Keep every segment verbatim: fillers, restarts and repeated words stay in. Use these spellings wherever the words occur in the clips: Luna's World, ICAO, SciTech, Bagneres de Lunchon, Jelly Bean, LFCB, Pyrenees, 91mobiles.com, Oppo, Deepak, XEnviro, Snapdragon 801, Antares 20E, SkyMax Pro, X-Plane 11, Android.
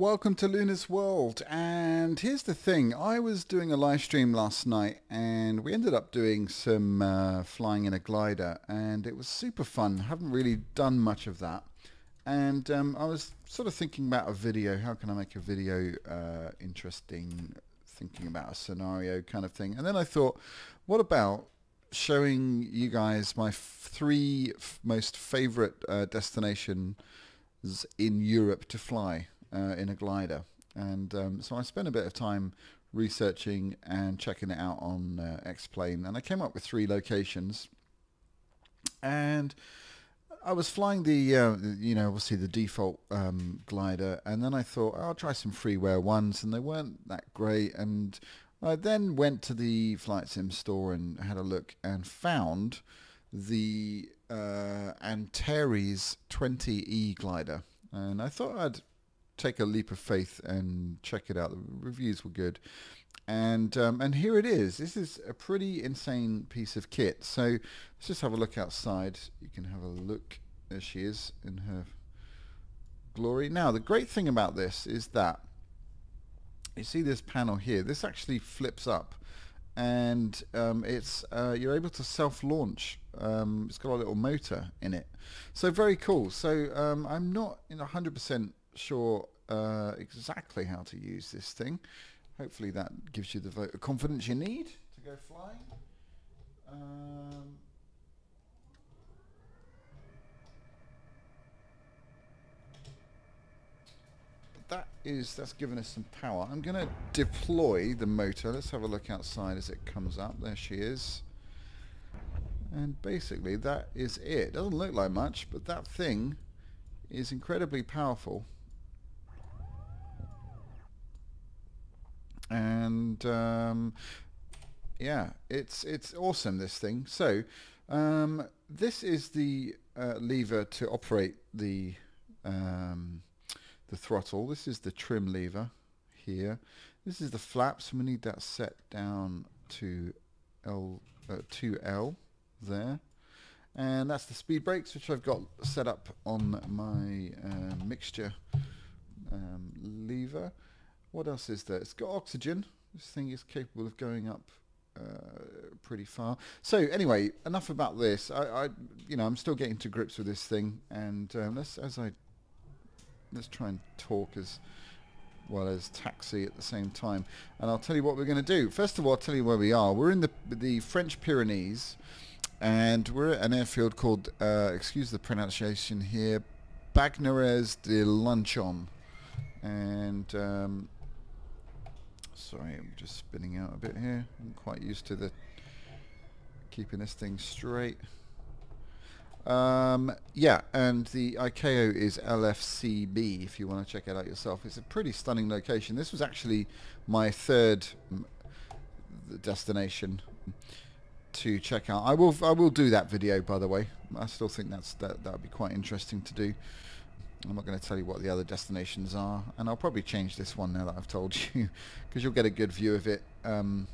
welcome to Luna's World. And here's the thing, I was doing a live stream last night and we ended up doing some uh, flying in a glider, and it was super fun. Haven't really done much of that, and um, I was sort of thinking about a video. How can I make a video uh, interesting, thinking about a scenario kind of thing. And then I thought, what about showing you guys my three most favorite uh, destinations in Europe to fly uh, in a glider. And um, so I spent a bit of time researching and checking it out on uh, X-Plane, and I came up with three locations. And I was flying the uh, you know, obviously the default um, glider, and then I thought, oh, I'll try some freeware ones, and they weren't that great. And I then went to the Flight Sim store and had a look and found the uh, Antares twenty E glider, and I thought I'd take a leap of faith and check it out. The reviews were good, and um, and here it is. This is a pretty insane piece of kit. So let's just have a look outside. You can have a look. There she is in her glory. Now the great thing about this is that you see this panel here. This actually flips up. And um, it's uh, you're able to self-launch. Um, it's got a little motor in it, so very cool. So um, I'm not one hundred percent sure uh, exactly how to use this thing. Hopefully that gives you the vote of confidence you need to go flying. Um, That is, that's given us some power. I'm going to deploy the motor. Let's have a look outside as it comes up. There she is. And basically that is it. Doesn't look like much, but that thing is incredibly powerful. And um, yeah, it's it's awesome, this thing. So um, this is the uh, lever to operate the um, the throttle. This is the trim lever here. This is the flaps, and we need that set down to L, uh, two L there. And that's the speed brakes, which I've got set up on my uh, mixture um, lever. What else is there? It's got oxygen. This thing is capable of going up uh, pretty far. So anyway, enough about this. I, I you know, I'm still getting to grips with this thing, and um, let's, as I Let's try and talk as well as taxi at the same time. And I'll tell you what we're going to do. First of all, I'll tell you where we are. We're in the the French Pyrenees, and we're at an airfield called, uh, excuse the pronunciation here, Bagneres de Lunchon. And, um, sorry, I'm just spinning out a bit here. I'm quite used to the keeping this thing straight. Um, yeah, and the I C A O is L F C B if you want to check it out yourself. It's a pretty stunning location. This was actually my third destination to check out. I will I will do that video, by the way. I still think that's that that would be quite interesting to do. I'm not going to tell you what the other destinations are, and I'll probably change this one now that I've told you, because you'll get a good view of it um,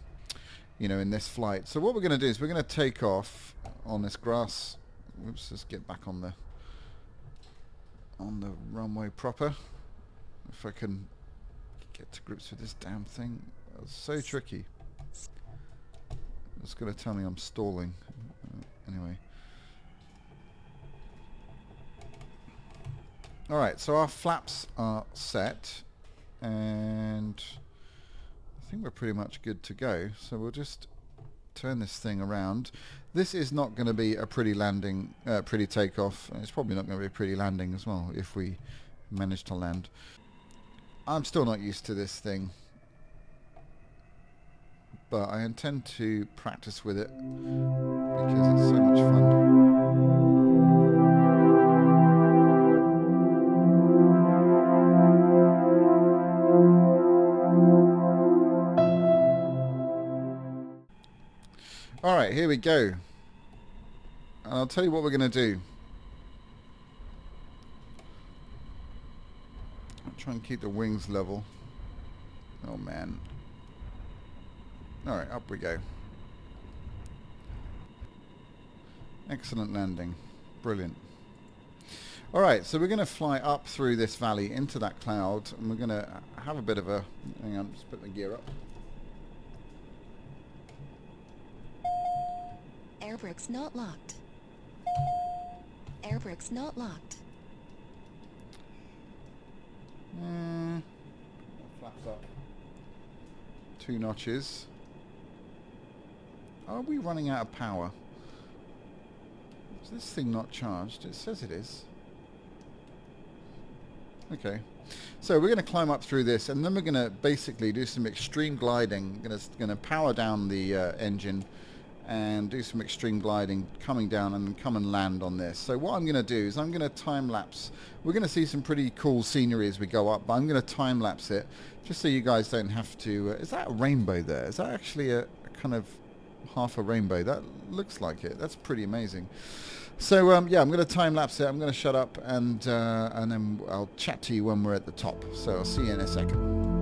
you know, in this flight. So what we're going to do is we're going to take off on this grass. Oops, let's get back on the on the runway proper. If I can get to grips with this damn thing. That's so tricky. It's going to tell me I'm stalling. Uh, anyway. Alright, so our flaps are set. And I think we're pretty much good to go. So we'll just turn this thing around. This is not going to be a pretty landing, uh, pretty takeoff. It's probably not going to be a pretty landing as well if we manage to land. I'm still not used to this thing, but I intend to practice with it because it's so much fun. Alright, here we go. And I'll tell you what we're going to do. I'll try and keep the wings level. Oh man. Alright, up we go. Excellent landing. Brilliant. All right, so we're going to fly up through this valley into that cloud, and we're going to have a bit of a... Hang on, just put my gear up. Air brakes not locked. Air brakes not locked. Mm. Flaps up. Two notches. Are we running out of power? Is this thing not charged? It says it is. Okay. So we're going to climb up through this, and then we're going to basically do some extreme gliding. We're going to power down the uh, engine and do some extreme gliding, coming down and come and land on this. So what I'm going to do is I'm going to time-lapse. We're going to see some pretty cool scenery as we go up, but I'm going to time-lapse it just so you guys don't have to... Uh, is that a rainbow there? Is that actually a, a kind of half a rainbow? That looks like it. That's pretty amazing. So um, yeah, I'm going to time-lapse it. I'm going to shut up, and, uh, and then I'll chat to you when we're at the top. So I'll see you in a second.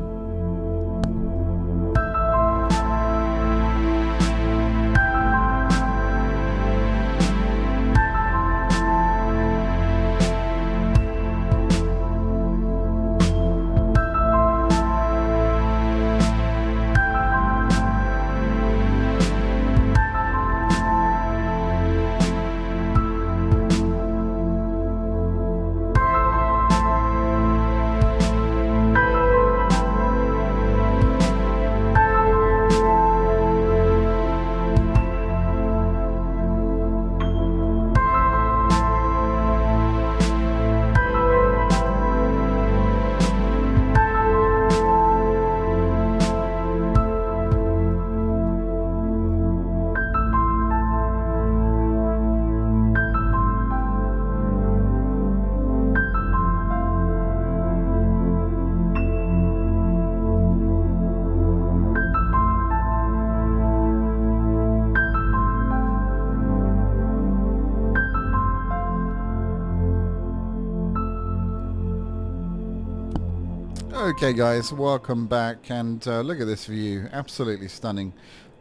Okay guys, welcome back, and uh, look at this view, absolutely stunning.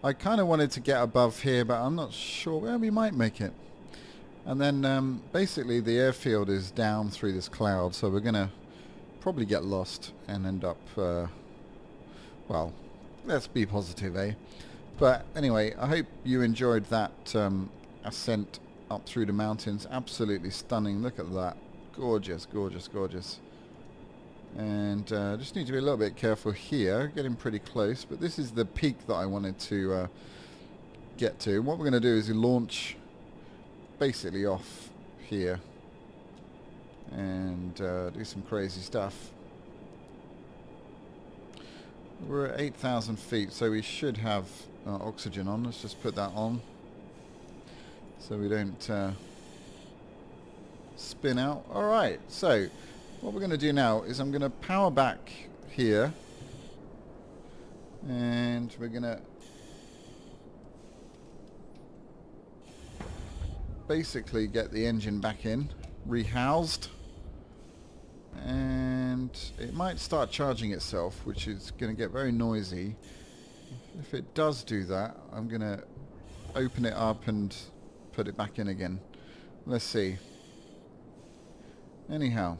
I kind of wanted to get above here, but I'm not sure. Well, we might make it. And then um, basically the airfield is down through this cloud, so we're going to probably get lost and end up, uh, well, let's be positive, eh? But anyway, I hope you enjoyed that um, ascent up through the mountains. Absolutely stunning, look at that. Gorgeous, gorgeous, gorgeous. And uh, just need to be a little bit careful here, getting pretty close, but this is the peak that I wanted to uh, get to. What we're going to do is launch basically off here and uh, do some crazy stuff. We're at eight thousand feet, so we should have uh, oxygen on. Let's just put that on so we don't uh, spin out. All right, so what we're going to do now is I'm going to power back here, and we're going to basically get the engine back in, rehoused, and it might start charging itself, which is going to get very noisy. If it does do that, I'm going to open it up and put it back in again. Let's see. Anyhow.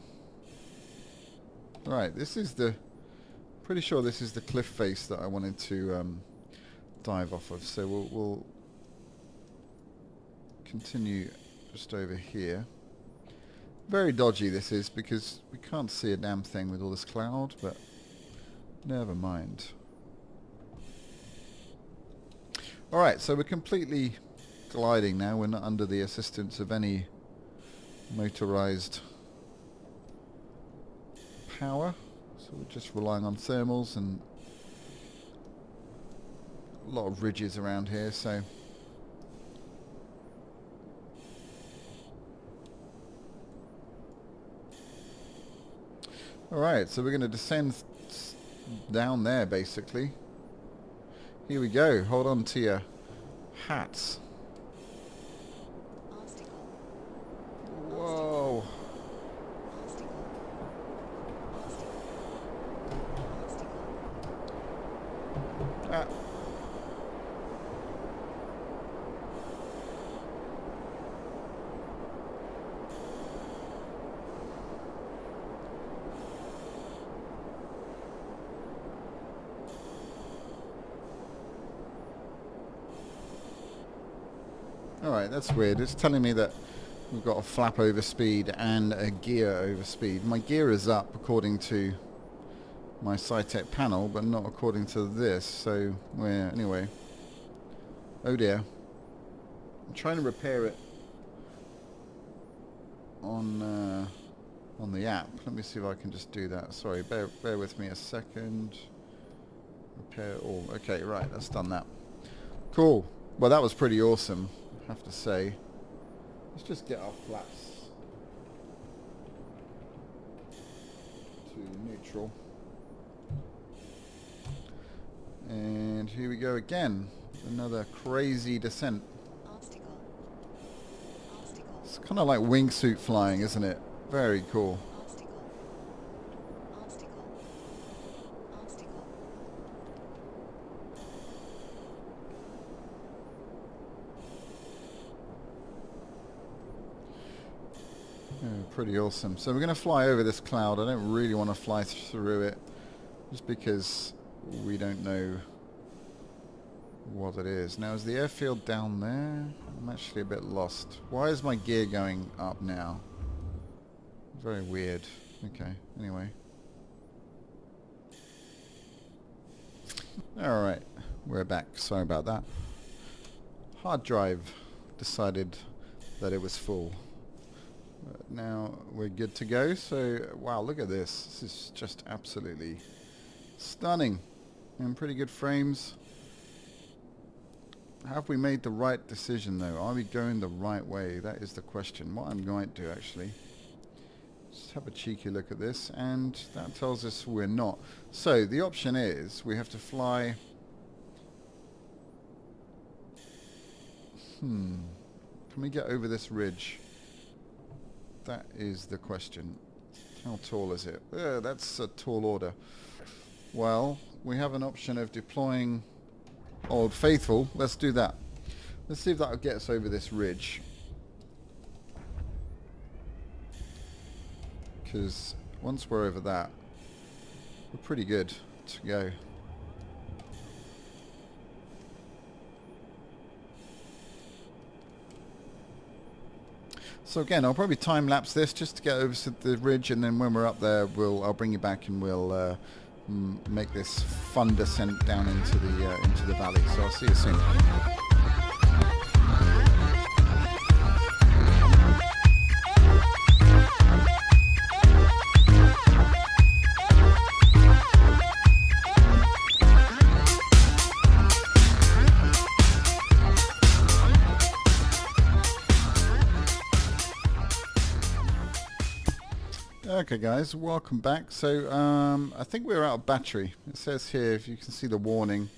Right, this is the, pretty sure this is the cliff face that I wanted to um, dive off of, so we'll, we'll continue just over here. Very dodgy this is, because we can't see a damn thing with all this cloud, but never mind. Alright, so we're completely gliding now, we're not under the assistance of any motorized power, so we're just relying on thermals and a lot of ridges around here, so alright, so we're going to descend down there basically. Here we go, hold on to your hats. Whoa. Ah. Alright, that's weird. It's telling me that we've got a flap over speed and a gear over speed. My gear is up according to my SciTech panel, but not according to this, so we're, anyway. Oh dear. I'm trying to repair it on uh, on the app. Let me see if I can just do that. Sorry, bear, bear with me a second. Repair all. Okay, right, that's done that. Cool. Well, that was pretty awesome, I have to say. Let's just get our flaps to neutral. And here we go again. Another crazy descent. Obstacle. Obstacle. It's kind of like wingsuit flying, isn't it? Very cool. Obstacle. Obstacle. Obstacle. Oh, pretty awesome. So we're going to fly over this cloud. I don't really want to fly through it just because we don't know what it is. Now, is the airfield down there? I'm actually a bit lost. Why is my gear going up now? Very weird. Okay, anyway. Alright, we're back. Sorry about that. Hard drive decided that it was full. But now we're good to go. So, wow, look at this. This is just absolutely stunning. And pretty good frames. Have we made the right decision though? Are we going the right way? That is the question. What I'm going to do actually, just have a cheeky look at this, and that tells us we're not. So the option is we have to fly. Hmm. Can we get over this ridge? That is the question. How tall is it? Uh, that's a tall order. Well, we have an option of deploying Old Faithful. Let's do that. Let's see if that will get us over this ridge. Because once we're over that, we're pretty good to go. So again, I'll probably time-lapse this just to get over to the ridge, and then when we're up there, we'll I'll bring you back and we'll Uh, make this fun descent down into the uh, into the valley. So I'll see you soon. Okay guys, welcome back. So um, I think we're out of battery. It says here, if you can see the warning,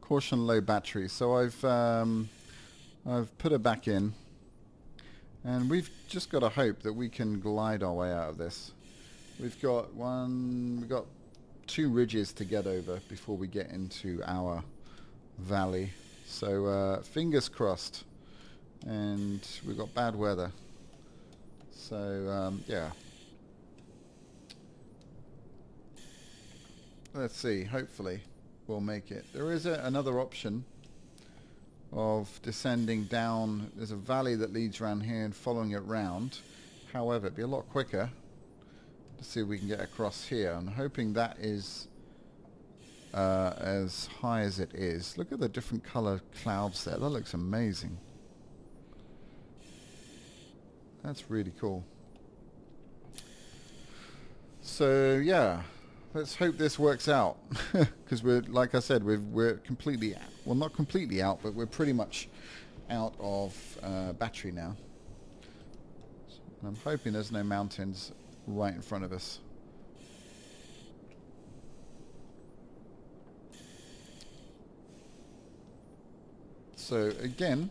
caution low battery. So I've um, I've put her back in, and we've just got to hope that we can glide our way out of this. We've got one, we've got two ridges to get over before we get into our valley. So uh, fingers crossed, and we've got bad weather. So um, yeah. Let's see, hopefully we'll make it. There is a, another option of descending down. There's a valley that leads around here and following it round. However, it'd be a lot quicker to see if we can get across here. I'm hoping that is uh, as high as it is. Look at the different color clouds there. That looks amazing. That's really cool. So, yeah. Let's hope this works out, because we're, like I said, we've, we're completely, well, not completely out, but we're pretty much out of uh, battery now. So I'm hoping there's no mountains right in front of us. So again,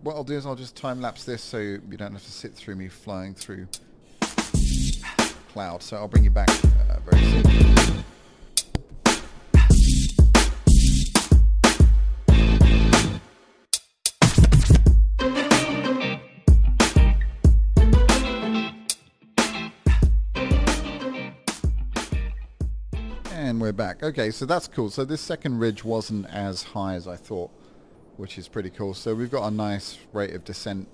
what I'll do is I'll just time-lapse this so you don't have to sit through me flying through cloud. So I'll bring you back uh, very soon. And we're back. Okay, so that's cool. So this second ridge wasn't as high as I thought. which is pretty cool. So we've got a nice rate of descent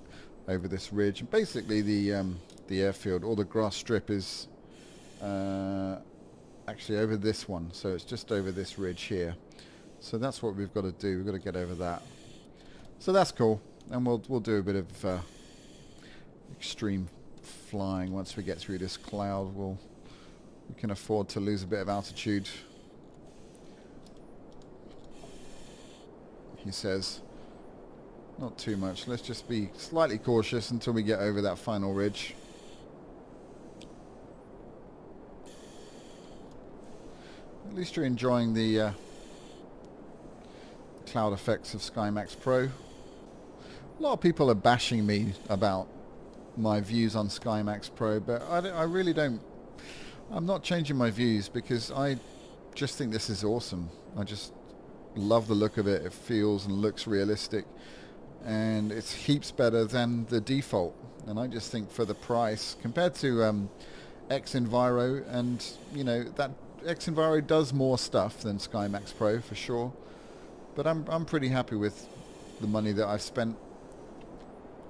over this ridge, and basically the um, the airfield, all the grass strip is uh, actually over this one, so it's just over this ridge here. So that's what we've got to do. We've got to get over that. So that's cool, and we'll we'll do a bit of uh, extreme flying once we get through this cloud. We'll we can afford to lose a bit of altitude. He says, not too much. Let's just be slightly cautious until we get over that final ridge. At least you're enjoying the uh, cloud effects of SkyMax Pro. A lot of people are bashing me about my views on SkyMax Pro, but I, I really don't. I'm not changing my views because I just think this is awesome. I just love the look of it. It feels and looks realistic, and it's heaps better than the default. And I just think for the price compared to um, XEnviro, and you know that XEnviro does more stuff than SkyMax Pro for sure, but I'm, I'm pretty happy with the money that I've spent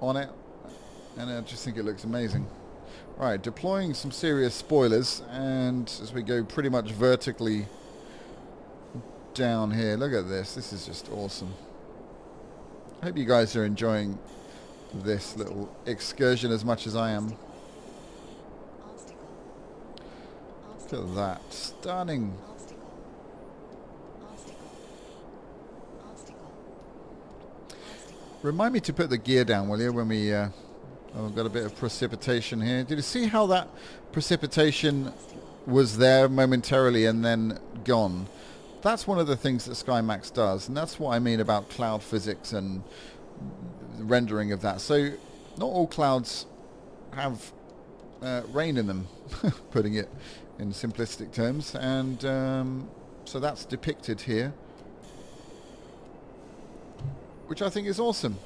on it, and I just think it looks amazing. Alright, deploying some serious spoilers, and as we go pretty much vertically down here. Look at this. This is just awesome. I hope you guys are enjoying this little excursion as much as I am. Look at that. Stunning. Remind me to put the gear down, will you, when we... Uh, oh, we've got a bit of precipitation here. Did you see how that precipitation was there momentarily and then gone? That's one of the things that SkyMax does, and that's what I mean about cloud physics and rendering of that. So not all clouds have uh, rain in them, putting it in simplistic terms, and um, so that's depicted here, which I think is awesome.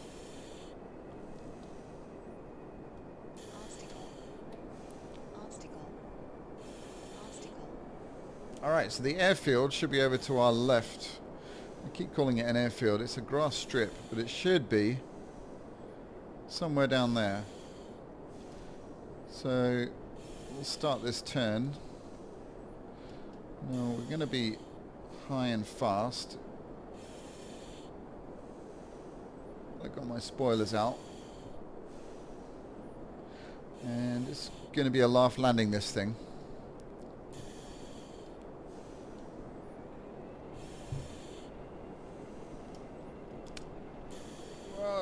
Alright, so the airfield should be over to our left. I keep calling it an airfield. It's a grass strip, but it should be somewhere down there. So we'll start this turn. Now we're going to be high and fast. I got my spoilers out. And it's going to be a laugh landing this thing.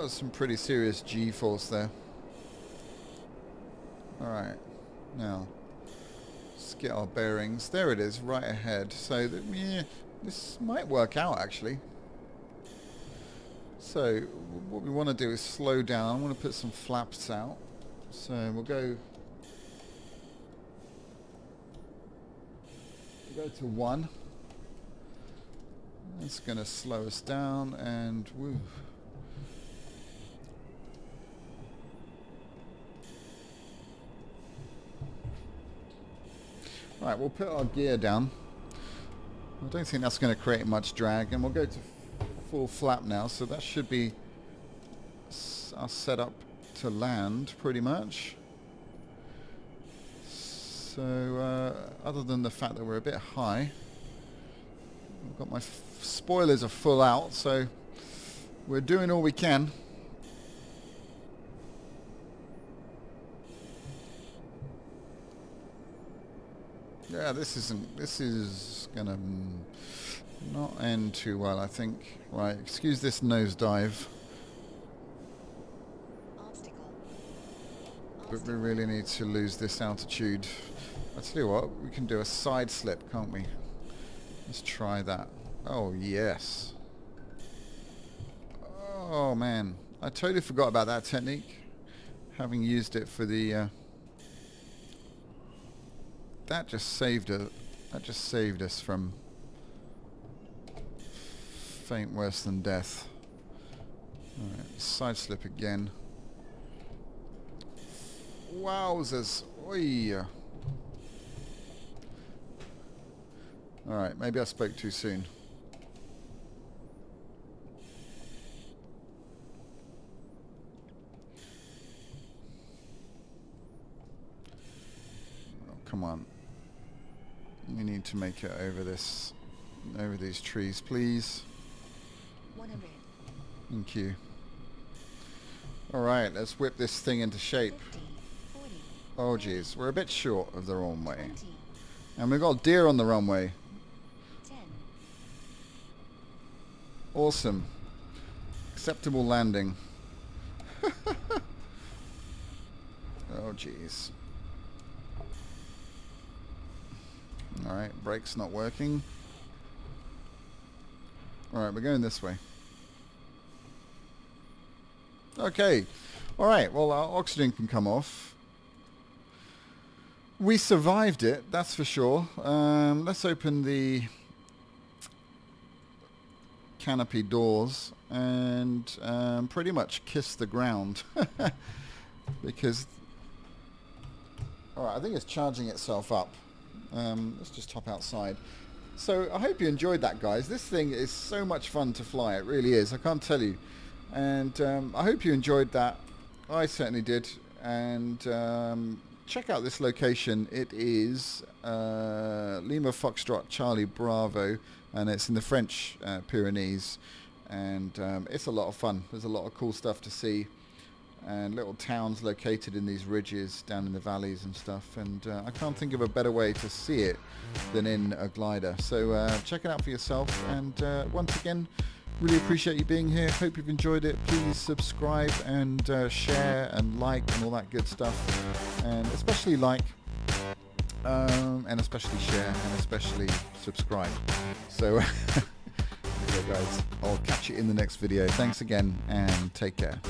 Some pretty serious G-force there. Alright, now let's get our bearings. There it is, right ahead. So that, yeah, this might work out actually. So what we want to do is slow down. I want to put some flaps out. So we'll go, we'll go to one. That's going to slow us down, and woo. Right, we'll put our gear down. I don't think that's going to create much drag, and we'll go to full flap now, so that should be us set up to land pretty much. So uh, other than the fact that we're a bit high, I've got my f spoilers are full out, so we're doing all we can. Yeah, this isn't. This is gonna not end too well, I think. Right, excuse this nosedive, but we really need to lose this altitude. I tell you what, we can do a side slip, can't we? Let's try that. Oh yes. Oh man, I totally forgot about that technique, having used it for the. Uh, That just saved us. That just saved us from faint worse than death. All right, side slip again. Wowzers! Oi! All right, maybe I spoke too soon. Come on. We need to make it over this, over these trees, please. one hundred. Thank you. All right, let's whip this thing into shape. fifty, forty, oh geez, we're a bit short of the runway, twenty, and we've got deer on the runway. ten. Awesome. Acceptable landing. Oh geez. All right, brake's not working. All right, we're going this way. Okay, all right, well, our oxygen can come off. We survived it, that's for sure. Um, let's open the canopy doors and um, pretty much kiss the ground. Because, all right, I think it's charging itself up. Um, let's just hop outside. So I hope you enjoyed that, guys. This thing is so much fun to fly. It really is. I can't tell you. And um, I hope you enjoyed that. I certainly did. And um, check out this location. It is uh, Lima Foxtrot Charlie Bravo, and it's in the French uh, Pyrenees. And um, it's a lot of fun. There's a lot of cool stuff to see, and little towns located in these ridges down in the valleys and stuff. And uh, I can't think of a better way to see it than in a glider. So uh, check it out for yourself. And uh, once again, really appreciate you being here. Hope you've enjoyed it. Please subscribe and uh, share and like and all that good stuff. And especially like, um, and especially share, and especially subscribe. So there you go, guys. I'll catch you in the next video. Thanks again, and take care.